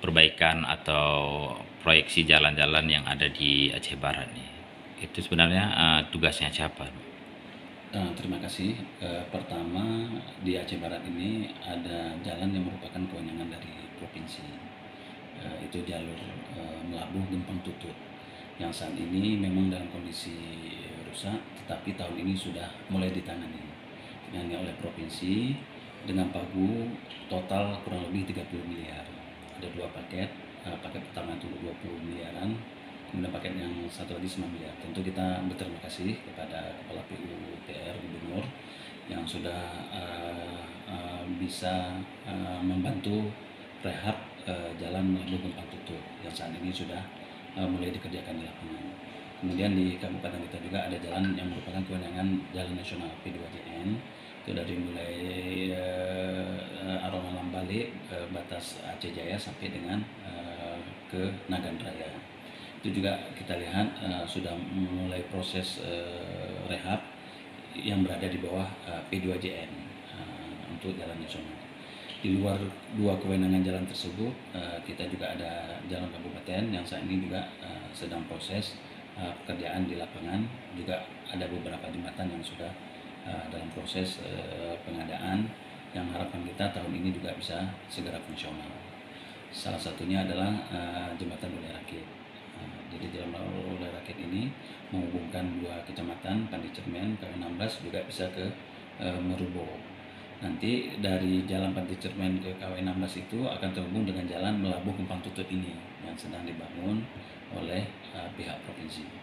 perbaikan atau proyeksi jalan-jalan yang ada di Aceh Barat nih. Itu sebenarnya tugasnya siapa? Terima kasih. Pertama, di Aceh Barat ini ada jalan yang merupakan kewenangan dari provinsi. Itu jalur Meulaboh-Geumpang-Tutut yang saat ini memang dalam kondisi rusak, tetapi tahun ini sudah mulai ditangani oleh provinsi dengan pagu total kurang lebih 30 miliar. Ada dua paket, paket pertama itu 20 miliaran. Kemudian paket yang satu lagi 9 miliar. Tentu kita berterima kasih kepada Kepala PUTR Gubernur yang sudah bisa membantu rehab jalan Meulaboh-Geumpang-Tutut yang saat ini sudah mulai dikerjakan di lapangan. Kemudian di kabupaten kita juga ada jalan yang merupakan kewenangan jalan nasional P2JN. Itu dari mulai Aroma Lambalik, batas Aceh Jaya sampai dengan ke Nagan Raya. Itu juga kita lihat sudah mulai proses rehab yang berada di bawah P2JN untuk jalan nasional. Di luar dua kewenangan jalan tersebut, kita juga ada jalan kabupaten yang saat ini juga sedang proses pekerjaan di lapangan. Juga ada beberapa jembatan yang sudah dalam proses pengadaan yang harapan kita tahun ini juga bisa segera fungsional. Salah satunya adalah Jembatan Ulee Rakyat. Jadi Jembatan Ulee Rakyat ini menghubungkan dua kecamatan, Pandi Cermen, KW16, juga bisa ke Merubo. Nanti dari jalan Pandi Cermen ke KW16 itu akan terhubung dengan jalan Meulaboh-Geumpang-Tutut ini yang sedang dibangun oleh pihak provinsi.